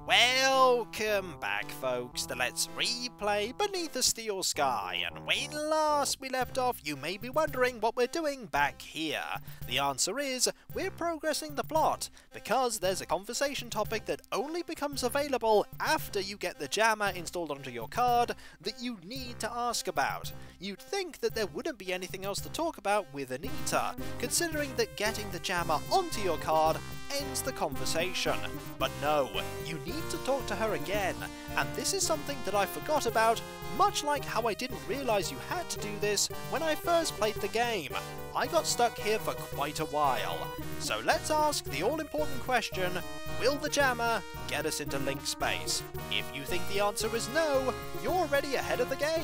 Welcome back, folks, to Let's Replay Beneath a Steel Sky, and when last we left off, you may be wondering what we're doing back here. The answer is, we're progressing the plot, because there's a conversation topic that only becomes available after you get the jammer installed onto your card that you need to ask about. You'd think that there wouldn't be anything else to talk about with Anita, considering that getting the jammer onto your card ends the conversation. But no, you need to talk to her again, and this is something that I forgot about, much like how I didn't realise you had to do this when I first played the game. I got stuck here for quite a while. So let's ask the all-important question, will the jammer get us into LINC space? If you think the answer is no, you're already ahead of the game.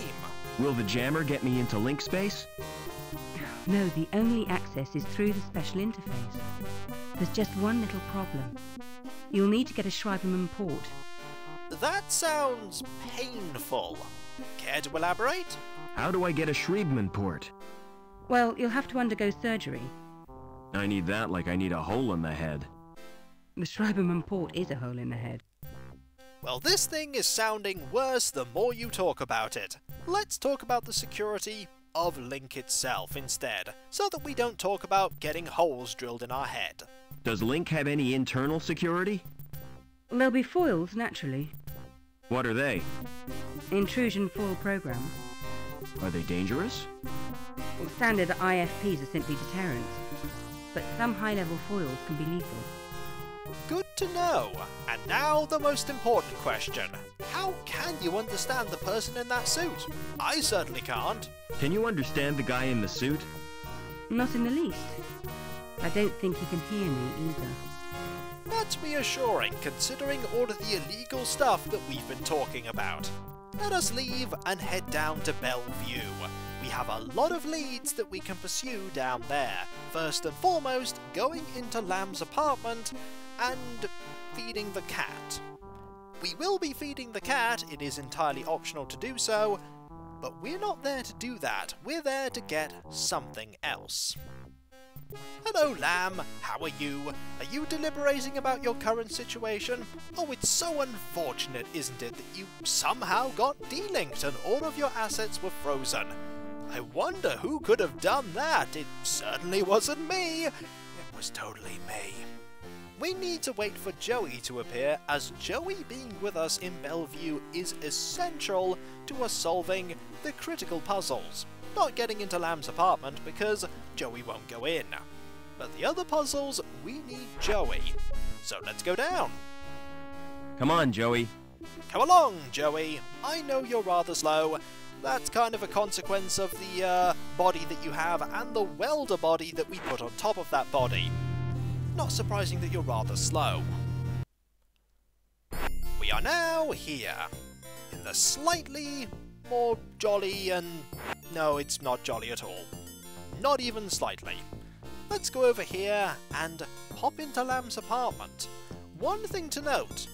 Will the jammer get me into LINC space? No, the only access is through the special interface. There's just one little problem. You'll need to get a Schreiberman port. That sounds painful. Care to elaborate? How do I get a Schreiberman port? Well, you'll have to undergo surgery. I need that like I need a hole in the head. The Schreiberman port is a hole in the head. Well, this thing is sounding worse the more you talk about it. Let's talk about the security of LINC itself instead, so that we don't talk about getting holes drilled in our head. Does LINC have any internal security? There'll be foils, naturally. What are they? Intrusion foil program. Are they dangerous? Well, standard IFPs are simply deterrents, but some high-level foils can be lethal. Good to know! And now the most important question. How can you understand the person in that suit? I certainly can't. Can you understand the guy in the suit? Not in the least. I don't think he can hear me either. That's reassuring, considering all of the illegal stuff that we've been talking about. Let us leave and head down to Bellevue. We have a lot of leads that we can pursue down there. First and foremost, going into Lamb's apartment and feeding the cat. We will be feeding the cat, it is entirely optional to do so, but we're not there to do that, we're there to get something else. Hello, Lamb, how are you? Are you deliberating about your current situation? Oh, it's so unfortunate, isn't it, that you somehow got delinked and all of your assets were frozen. I wonder who could have done that, it certainly wasn't me! It was totally me. We need to wait for Joey to appear, as Joey being with us in Bellevue is essential to us solving the critical puzzles. Not getting into Lamb's apartment because Joey won't go in. But the other puzzles, we need Joey. So let's go down! Come on, Joey! Come along, Joey! I know you're rather slow. That's kind of a consequence of the body that you have and the welder body that we put on top of that body. Not surprising that you're rather slow. We are now here, in the slightly more jolly and... no, it's not jolly at all. Not even slightly. Let's go over here and pop into Lamb's apartment. One thing to note,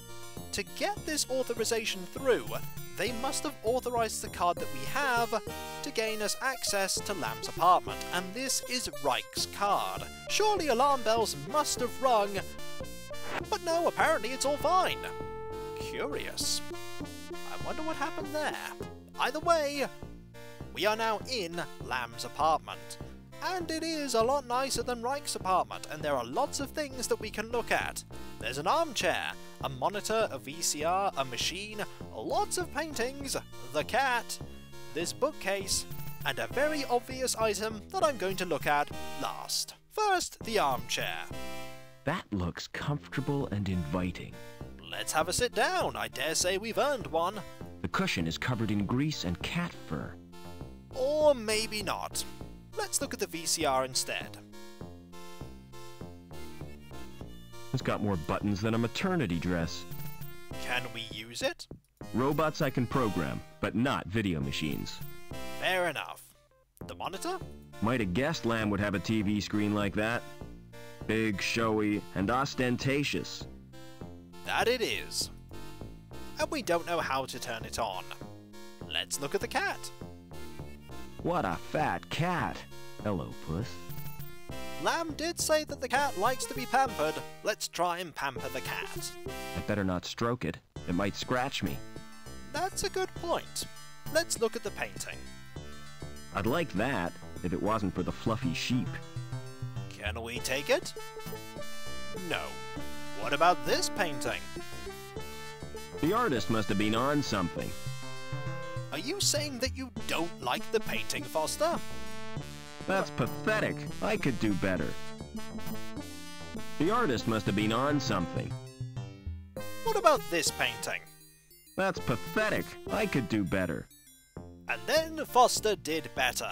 to get this authorization through, they must have authorized the card that we have to gain us access to Lamb's apartment, and this is Reich's card. Surely alarm bells must have rung, but no, apparently it's all fine. Curious. I wonder what happened there. Either way, we are now in Lamb's apartment, and it is a lot nicer than Reich's apartment, and there are lots of things that we can look at. There's an armchair, a monitor, a VCR, a machine, lots of paintings, the cat, this bookcase, and a very obvious item that I'm going to look at last. First, the armchair. That looks comfortable and inviting. Let's have a sit down, I dare say we've earned one. The cushion is covered in grease and cat fur. Or maybe not. Let's look at the VCR instead. It's got more buttons than a maternity dress. Can we use it? Robots I can program, but not video machines. Fair enough. The monitor? Might have guessed Lamb would have a TV screen like that. Big, showy, and ostentatious. That it is. And we don't know how to turn it on. Let's look at the cat. What a fat cat! Hello, puss. Lamb did say that the cat likes to be pampered. Let's try and pamper the cat. I better not stroke it. It might scratch me. That's a good point. Let's look at the painting. I'd like that if it wasn't for the fluffy sheep. Can we take it? No. What about this painting? The artist must have been on something. Are you saying that you don't like the painting, Foster? That's pathetic. I could do better. The artist must have been on something. What about this painting? That's pathetic. I could do better. And then Foster did better.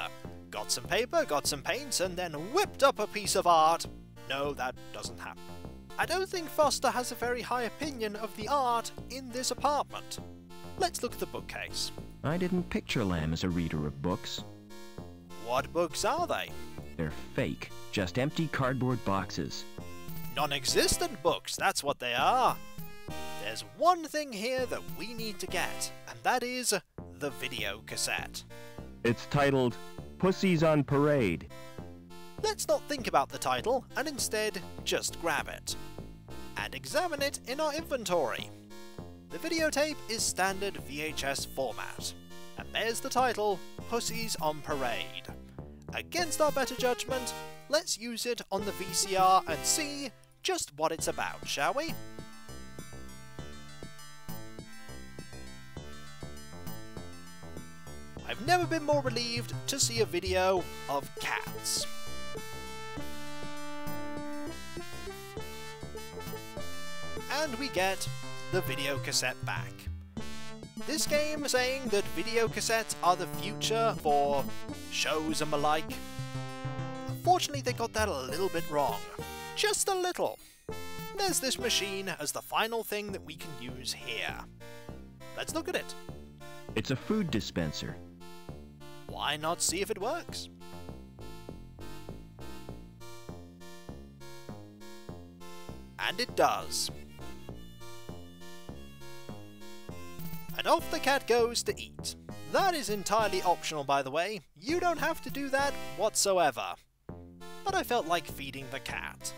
Got some paper, got some paints, and then whipped up a piece of art. No, that doesn't happen. I don't think Foster has a very high opinion of the art in this apartment. Let's look at the bookcase. I didn't picture Lamb as a reader of books. What books are they? They're fake, just empty cardboard boxes. Non-existent books, that's what they are. There's one thing here that we need to get, and that is the video cassette. It's titled Pussies on Parade. Let's not think about the title, and instead just grab it. And examine it in our inventory. The videotape is standard VHS format. And there's the title, Pussies on Parade. Against our better judgment, let's use it on the VCR and see just what it's about, shall we? I've never been more relieved to see a video of cats. And we get the video cassette back. This game saying that video cassettes are the future for shows and the like. Unfortunately, they got that a little bit wrong. Just a little. There's this machine as the final thing that we can use here. Let's look at it. It's a food dispenser. Why not see if it works? And it does. And off the cat goes to eat. That is entirely optional, by the way. You don't have to do that whatsoever. But I felt like feeding the cat.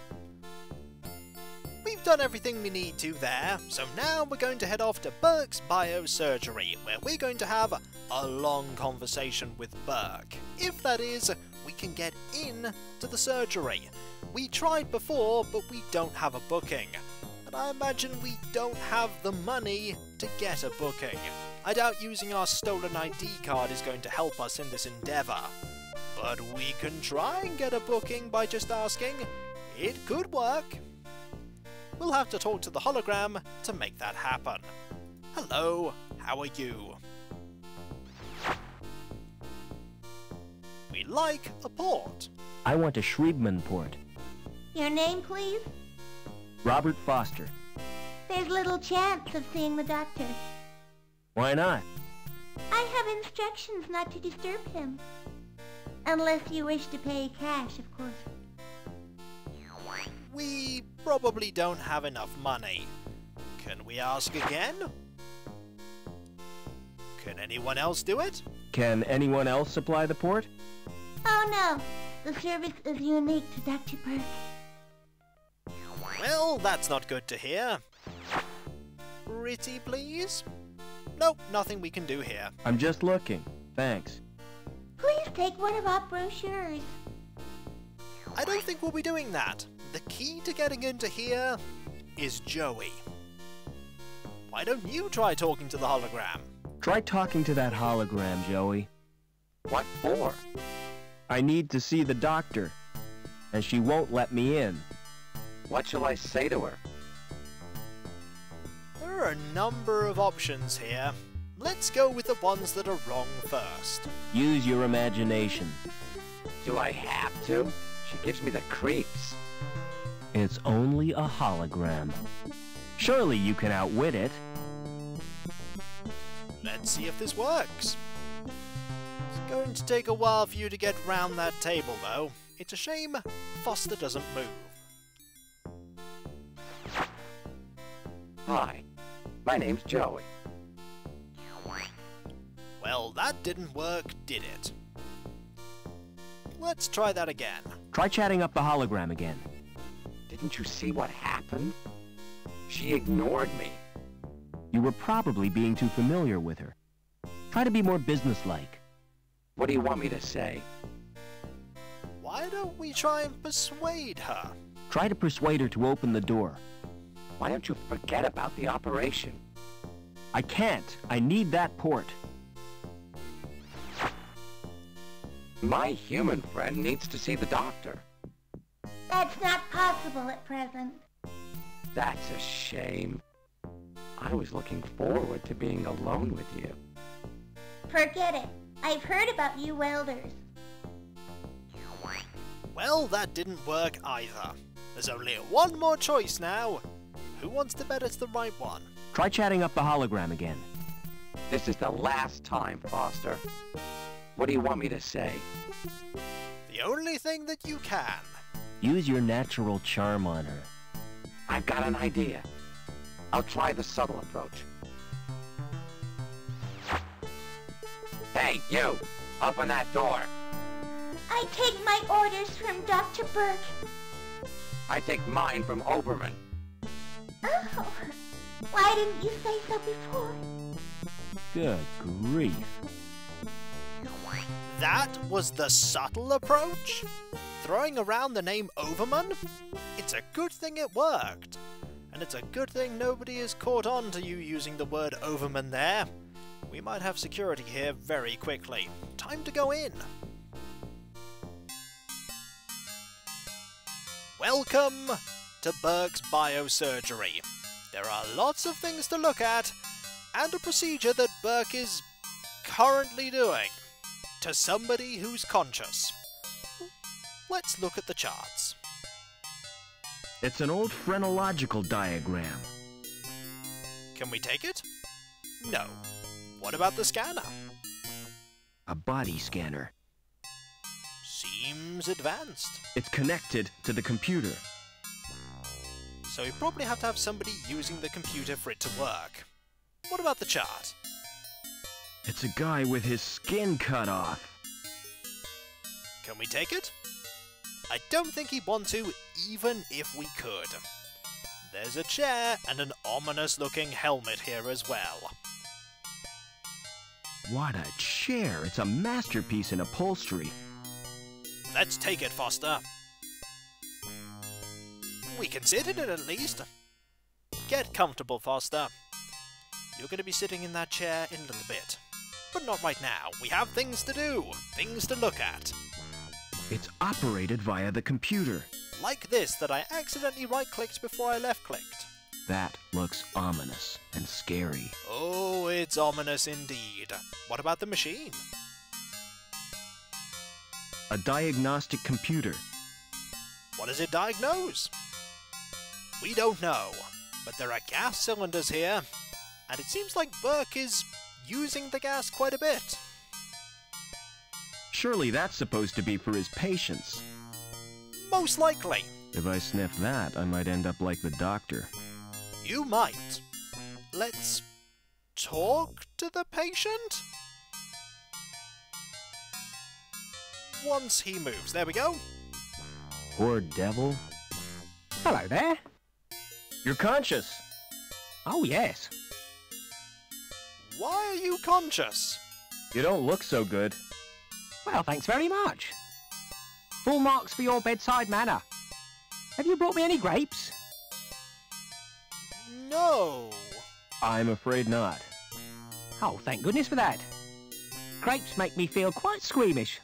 We've done everything we need to there, so now we're going to head off to Burke's Biosurgery, where we're going to have a long conversation with Berg. If that is, we can get in to the surgery. We tried before, but we don't have a booking. And I imagine we don't have the money to get a booking. I doubt using our stolen ID card is going to help us in this endeavour. But we can try and get a booking by just asking. It could work. We'll have to talk to the hologram to make that happen. Hello, how are you? We like a port. I want a Schreiberman port. Your name, please? Robert Foster. There's little chance of seeing the doctor. Why not? I have instructions not to disturb him. Unless you wish to pay cash, of course. We probably don't have enough money. Can we ask again? Can anyone else do it? Can anyone else supply the port? Oh no! The service is unique to Dr. Burke. Well, that's not good to hear. Pretty please? Nope, nothing we can do here. I'm just looking. Thanks. Please take one of our brochures. I don't think we'll be doing that. The key to getting into here is Joey. Why don't you try talking to the hologram? Try talking to that hologram, Joey. What for? I need to see the doctor, and she won't let me in. What shall I say to her? There are a number of options here. Let's go with the ones that are wrong first. Use your imagination. Do I have to? She gives me the creeps. It's only a hologram. Surely you can outwit it. Let's see if this works. It's going to take a while for you to get round that table, though. It's a shame Foster doesn't move. Hi, my name's Joey. Well, that didn't work, did it? Let's try that again. Try chatting up the hologram again. Didn't you see what happened? She ignored me. You were probably being too familiar with her. Try to be more businesslike. What do you want me to say? Why don't we try and persuade her? Try to persuade her to open the door. Why don't you forget about the operation? I can't. I need that port. My human friend needs to see the doctor. That's not possible at present. That's a shame. I was looking forward to being alone with you. Forget it. I've heard about you welders. Well, that didn't work either. There's only one more choice now. Who wants to bet it's the right one? Try chatting up the hologram again. This is the last time, Foster. What do you want me to say? The only thing that you can. Use your natural charm on her. I've got an idea. I'll try the subtle approach. Hey, you! Open that door! I take my orders from Dr. Berg. I take mine from Overmann. Oh! Why didn't you say so before? Good grief. That was the subtle approach? Throwing around the name Overmann? It's a good thing it worked. And it's a good thing nobody has caught on to you using the word Overmann there. We might have security here very quickly. Time to go in! Welcome to Burke's Biosurgery. There are lots of things to look at, and a procedure that Burke is currently doing to somebody who's conscious. Let's look at the charts. It's an old phrenological diagram. Can we take it? No. What about the scanner? A body scanner. Seems advanced. It's connected to the computer. So we probably have to have somebody using the computer for it to work. What about the chart? It's a guy with his skin cut off. Can we take it? I don't think he'd want to, even if we could. There's a chair and an ominous-looking helmet here as well. What a chair! It's a masterpiece in upholstery. Let's take it, Foster. We can sit in it at least. Get comfortable, Foster. You're going to be sitting in that chair in a little bit. But not right now. We have things to do, things to look at. It's operated via the computer. Like this that I accidentally right-clicked before I left-clicked. That looks ominous and scary. Oh, it's ominous indeed. What about the machine? A diagnostic computer. What does it diagnose? We don't know, but there are gas cylinders here, and it seems like Burke is using the gas quite a bit. Surely that's supposed to be for his patients. Most likely. If I sniff that, I might end up like the doctor. You might. Let's talk to the patient? Once he moves. There we go. Poor devil. Hello there. You're conscious. Oh, yes. Why are you conscious? You don't look so good. Well, thanks very much. Full marks for your bedside manner. Have you brought me any grapes? No. I'm afraid not. Oh, thank goodness for that. Grapes make me feel quite squeamish.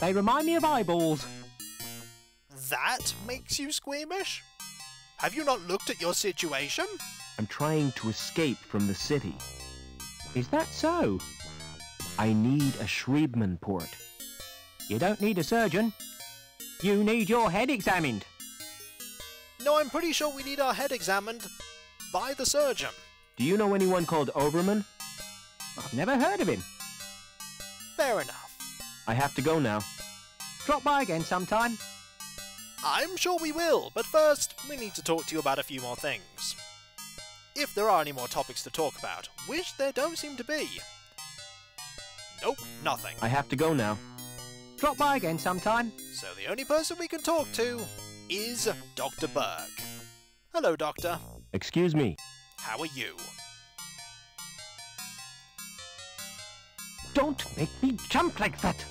They remind me of eyeballs. That makes you squeamish? Have you not looked at your situation? I'm trying to escape from the city. Is that so? I need a Schreiberman port. You don't need a surgeon. You need your head examined. No, I'm pretty sure we need our head examined by the surgeon. Do you know anyone called Overmann? I've never heard of him. Fair enough. I have to go now. Drop by again sometime. I'm sure we will, but first, we need to talk to you about a few more things. If there are any more topics to talk about, which there don't seem to be. Nope, nothing. I have to go now. Drop by again sometime. So the only person we can talk to is Dr. Berg. Hello, Doctor. Excuse me. How are you? Don't make me jump like that.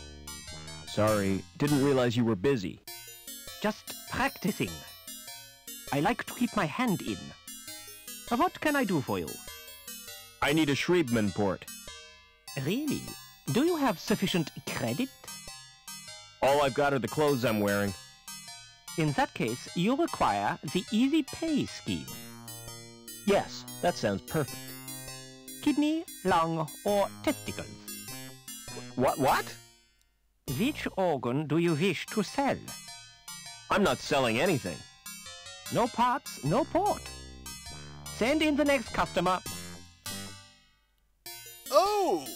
Sorry, didn't realize you were busy. Just practicing. I like to keep my hand in. What can I do for you? I need a Schreiberman port. Really? Do you have sufficient credit? All I've got are the clothes I'm wearing. In that case, you require the Easy Pay scheme. Yes, that sounds perfect. Kidney, lung, or testicles? What? Which organ do you wish to sell? I'm not selling anything. No parts, no port. Send in the next customer. Oh!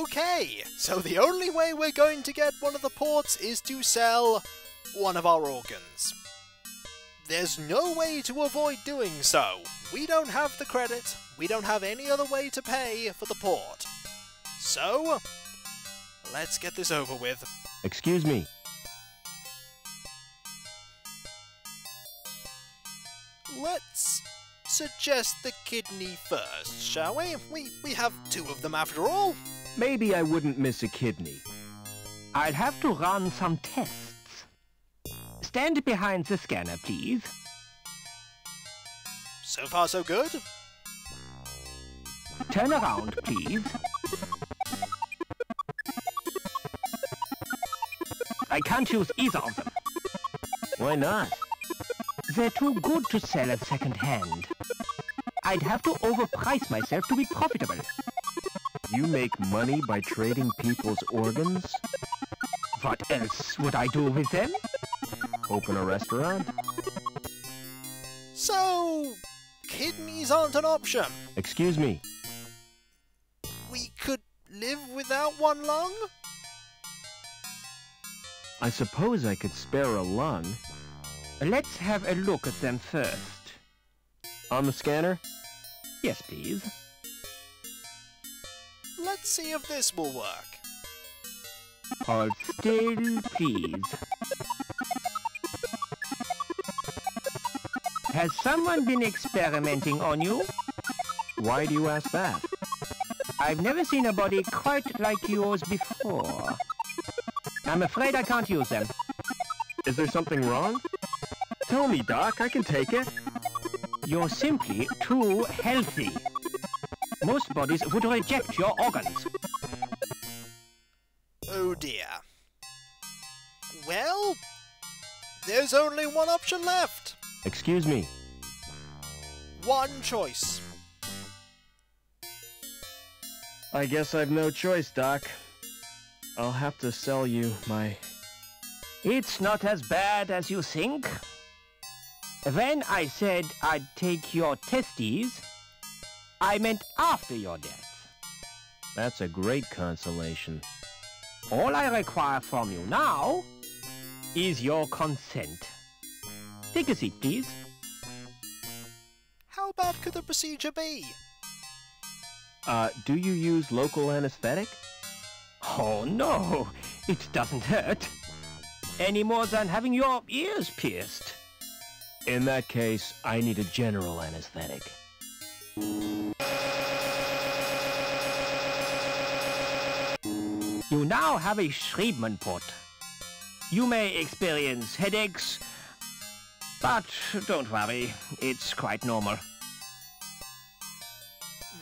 Okay, so the only way we're going to get one of the ports is to sell one of our organs. There's no way to avoid doing so. We don't have the credit, we don't have any other way to pay for the port. So, let's get this over with. Excuse me. Let's suggest the kidney first, shall we? We have two of them after all. Maybe I wouldn't miss a kidney. I'll have to run some tests. Stand behind the scanner, please. So far, so good. Turn around, please. I can't use either of them. Why not? They're too good to sell at second hand. I'd have to overprice myself to be profitable. You make money by trading people's organs? What else would I do with them? Open a restaurant? So, kidneys aren't an option. Excuse me. We could live without one lung? I suppose I could spare a lung. Let's have a look at them first. On the scanner? Yes, please. Let's see if this will work. Hold still, please. Has someone been experimenting on you? Why do you ask that? I've never seen a body quite like yours before. I'm afraid I can't use them. Is there something wrong? Tell me, Doc, I can take it. You're simply too healthy. Most bodies would reject your organs. Oh dear. Well, there's only one option left. Excuse me. One choice. I guess I've no choice, Doc. I'll have to sell you my... It's not as bad as you think. When I said I'd take your testes, I meant after your death. That's a great consolation. All I require from you now is your consent. Take a seat, please. How bad could the procedure be? Do you use local anesthetic? Oh no, it doesn't hurt. Any more than having your ears pierced. In that case, I need a general anesthetic. You now have a Schreiberman port. You may experience headaches, but don't worry, it's quite normal.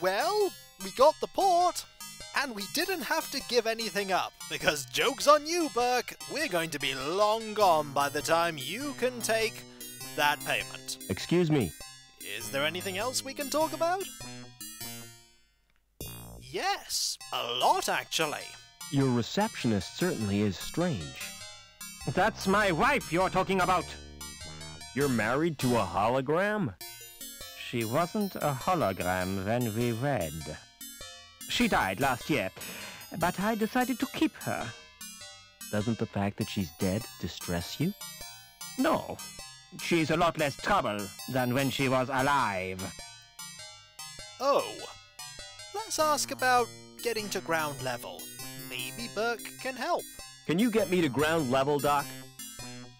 Well, we got the port, and we didn't have to give anything up, because joke's on you, Burke, we're going to be long gone by the time you can take that payment. Excuse me. Is there anything else we can talk about? Yes, a lot actually. Your receptionist certainly is strange. That's my wife you're talking about. You're married to a hologram? She wasn't a hologram when we wed. She died last year, but I decided to keep her. Doesn't the fact that she's dead distress you? No. She's a lot less trouble than when she was alive. Oh. Let's ask about getting to ground level. Maybe Burke can help. Can you get me to ground level, Doc?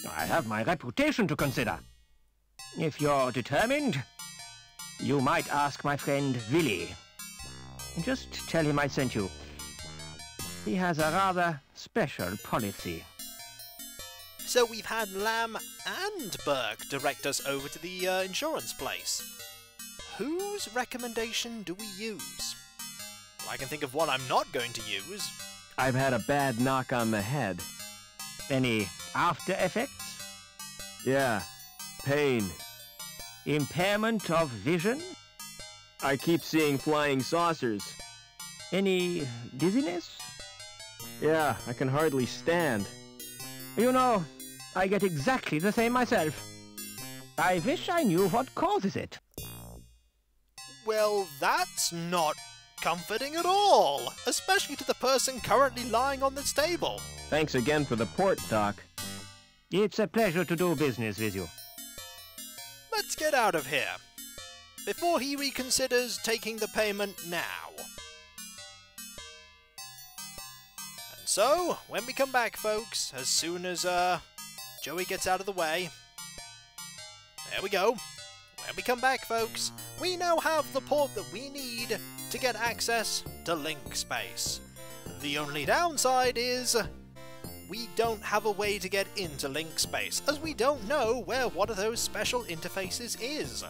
I have my reputation to consider. If you're determined, you might ask my friend Willy. Just tell him I sent you. He has a rather special policy. So we've had Lamb and Berg direct us over to the insurance place. Whose recommendation do we use? I can think of one I'm not going to use. I've had a bad knock on the head. Any after effects? Yeah, pain. Impairment of vision? I keep seeing flying saucers. Any dizziness? Yeah, I can hardly stand. You know, I get exactly the same myself. I wish I knew what causes it. Well, that's not comforting at all, especially to the person currently lying on this table. Thanks again for the port, Doc. It's a pleasure to do business with you. Let's get out of here, before he reconsiders taking the payment now. And so, when we come back, folks, as soon as Joey gets out of the way... There we go. When we come back, folks, we now have the port that we need to get access to LINC space. The only downside is we don't have a way to get into LINC space, as we don't know where one of those special interfaces is.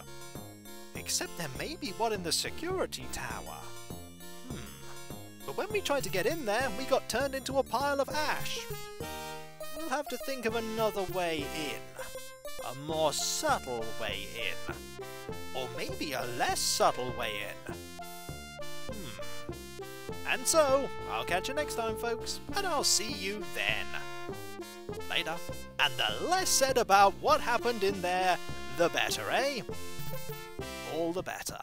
Except there may be one in the security tower. But when we tried to get in there, we got turned into a pile of ash. We'll have to think of another way in. A more subtle way in. Or maybe a less subtle way in. And so, I'll catch you next time, folks, and I'll see you then. Later. And the less said about what happened in there, the better, eh? All the better.